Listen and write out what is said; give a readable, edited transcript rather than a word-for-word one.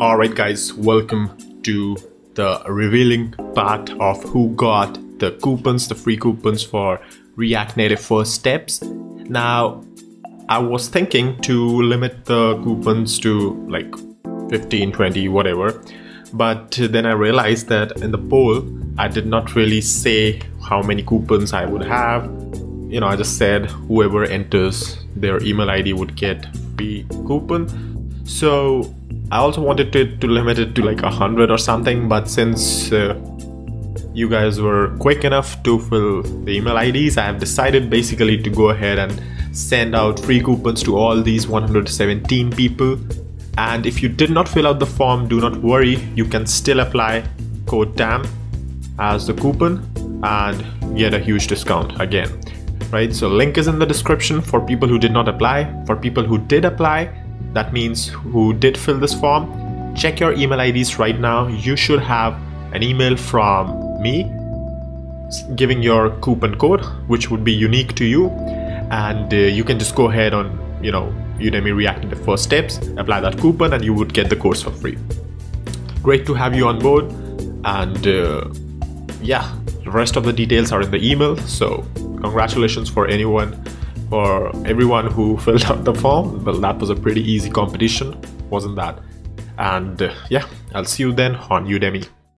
All right, guys, welcome to the revealing part of who got the coupons, the free coupons for React Native First Steps. Now, I was thinking to limit the coupons to like 15, 20, whatever. But then I realized that in the poll, I did not really say how many coupons I would have. You know, I just said whoever enters their email ID would get free coupon. So I also wanted to limit it to like 100 or something. But since you guys were quick enough to fill the email IDs, I have decided basically to go ahead and send out free coupons to all these 117 people. And if you did not fill out the form, do not worry, you can still apply code TAM as the coupon and get a huge discount again, right? So link is in the description for people who did not apply. For people who did apply, that means who did fill this form, check your email IDs right now. You should have an email from me giving your coupon code, which would be unique to you. And you can just go ahead on, you know, Udemy React Native First Steps, apply that coupon, and you would get the course for free. Great to have you on board, and yeah, the rest of the details are in the email. So congratulations for everyone who filled out the form. Well, that was a pretty easy competition, wasn't that? And yeah, I'll see you then on Udemy.